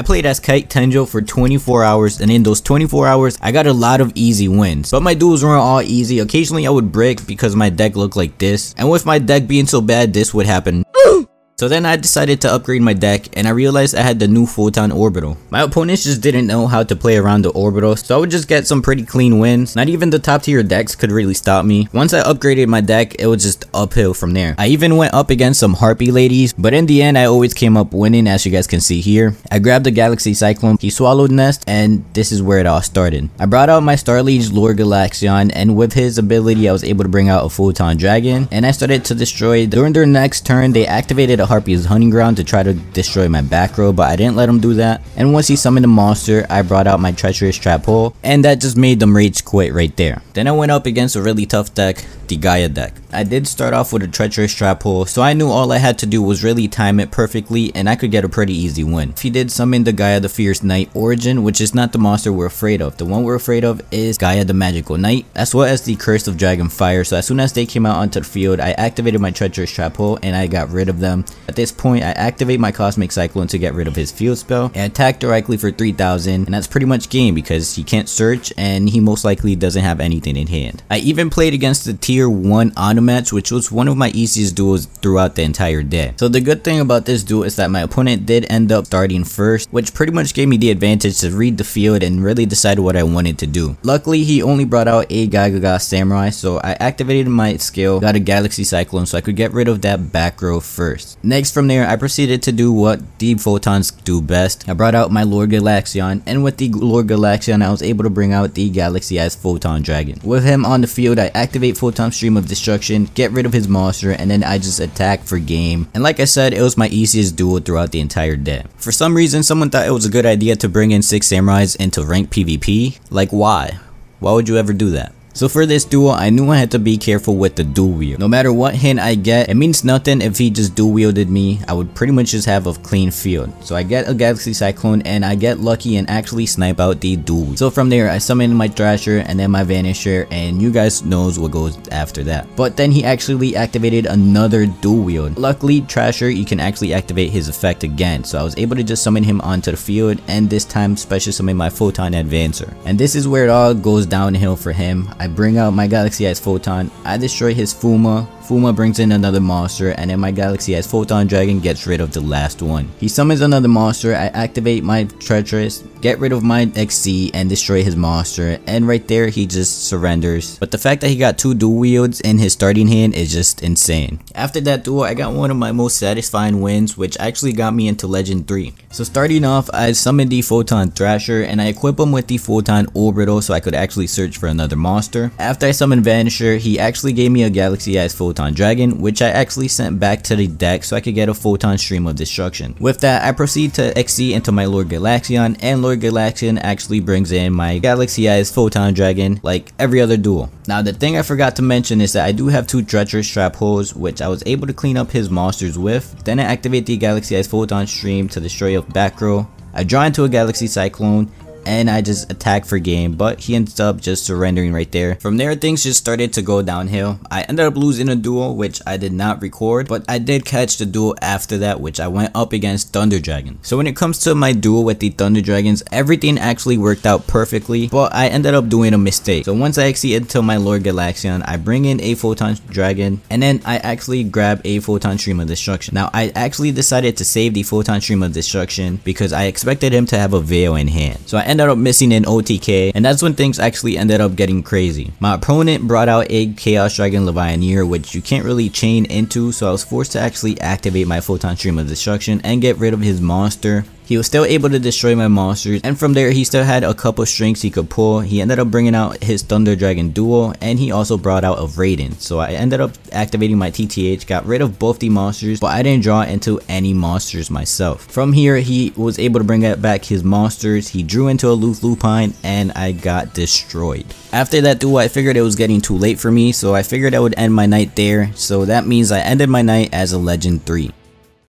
I played as Kite Tenjo for 24 hours, and in those 24 hours, I got a lot of easy wins. But my duels weren't all easy. Occasionally, I would break because my deck looked like this. And with my deck being so bad, this would happen. So then I decided to upgrade my deck, and I realized I had the new photon orbital. My opponents just didn't know how to play around the orbital, so I would just get some pretty clean wins. Not even the top tier decks could really stop me. Once I upgraded my deck, it was just uphill from there. I even went up against some harpy ladies, but in the end I always came up winning, as you guys can see here. I grabbed the Galaxy Cyclone, he swallowed Nest, and this is where it all started. I brought out my Star Leech Lord Galaxion, and with his ability I was able to bring out a Photon Dragon, and I started to destroy. During their next turn they activated a Harpy's hunting ground to try to destroy my back row, but I didn't let him do that. And once he summoned the monster, I brought out my treacherous trap hole, and that just made them rage quit right there. Then I went up against a really tough deck, the Gaia deck. I did start off with a treacherous trap hole, so I knew all I had to do was really time it perfectly, and I could get a pretty easy win. He did summon the Gaia the Fierce Knight Origin, which is not the monster we're afraid of. The one we're afraid of is Gaia the Magical Knight, as well as the Curse of Dragon Fire. So as soon as they came out onto the field, I activated my treacherous trap hole and I got rid of them. At this point, I activate my Cosmic Cyclone to get rid of his field spell and attack directly for 3000, and that's pretty much game because he can't search and he most likely doesn't have anything in hand. I even played against the tier 1 auto match, which was one of my easiest duels throughout the entire day. So the good thing about this duel is that my opponent did end up starting first, which pretty much gave me the advantage to read the field and really decide what I wanted to do. Luckily, he only brought out a Gagaga Samurai, so I activated my skill, got a Galaxy Cyclone so I could get rid of that back row first. Next from there, I proceeded to do what the photons do best. I brought out my Lord Galaxion, and with the Lord Galaxion, I was able to bring out the Galaxy-Eyes Photon Dragon. With him on the field, I activate Photon Stream of Destruction, get rid of his monster, and then I just attack for game. And like I said, it was my easiest duel throughout the entire day. For some reason, someone thought it was a good idea to bring in 6 Samurais into ranked PvP. Like, why? Why would you ever do that? So for this duel, I knew I had to be careful with the dual wield. No matter what hint I get, it means nothing if he just dual wielded me. I would pretty much just have a clean field. So I get a Galaxy Cyclone and I get lucky and actually snipe out the dual wield. So from there, I summoned my Thrasher and then my Vanisher, and you guys knows what goes after that. But then he actually activated another dual wield. Luckily, Thrasher, you can actually activate his effect again. So I was able to just summon him onto the field, and this time special summon my Photon Advancer. And this is where it all goes downhill for him. I bring out my Galaxy-Eyes Photon, I destroy his Fuma, Fuma brings in another monster, and then my Galaxy-Eyes Photon Dragon gets rid of the last one. He summons another monster, I activate my Treacherous, get rid of my XC and destroy his monster, and right there he just surrenders. But the fact that he got 2 dual wields in his starting hand is just insane. After that duel, I got one of my most satisfying wins, which actually got me into Legend 3. So starting off, I summoned the Photon Thrasher, and I equip him with the Photon Orbital so I could actually search for another monster. After I summoned Vanisher, he actually gave me a Galaxy-Eyes Photon Dragon, which I actually sent back to the deck so I could get a Photon Stream of Destruction. With that, I proceed to XC into my Lord Galaxion, and Lord Galaxion actually brings in my Galaxy-Eyes Photon Dragon like every other duel. Now, the thing I forgot to mention is that I do have 2 treacherous trap holes, which I was able to clean up his monsters with. Then I activate the Galaxy-Eyes Photon Stream to destroy a back row. I draw into a Galaxy Cyclone, and I just attacked for game, but he ends up just surrendering right there. From there, things just started to go downhill. I ended up losing a duel, which I did not record, but I did catch the duel after that, which I went up against Thunder Dragon. So when it comes to my duel with the Thunder Dragons, everything actually worked out perfectly, but I ended up doing a mistake. So once I exceed until my Lord Galaxion, I bring in a Photon Dragon, and then I actually grab a Photon Stream of Destruction. Now, I actually decided to save the Photon Stream of Destruction because I expected him to have a Veil in hand. So I ended up missing an OTK, and that's when things actually ended up getting crazy. My opponent brought out a Chaos Dragon Levioneer, which you can't really chain into, so I was forced to actually activate my Photon Stream of Destruction and get rid of his monster. He was still able to destroy my monsters, and from there he still had a couple strings he could pull. He ended up bringing out his Thunder Dragon duel, and he also brought out a Raiden. So I ended up activating my TTH, got rid of both the monsters, but I didn't draw into any monsters myself. From here he was able to bring back his monsters, he drew into a Loop Lupine, and I got destroyed. After that duel, I figured it was getting too late for me, so I figured I would end my night there. So that means I ended my night as a Legend 3.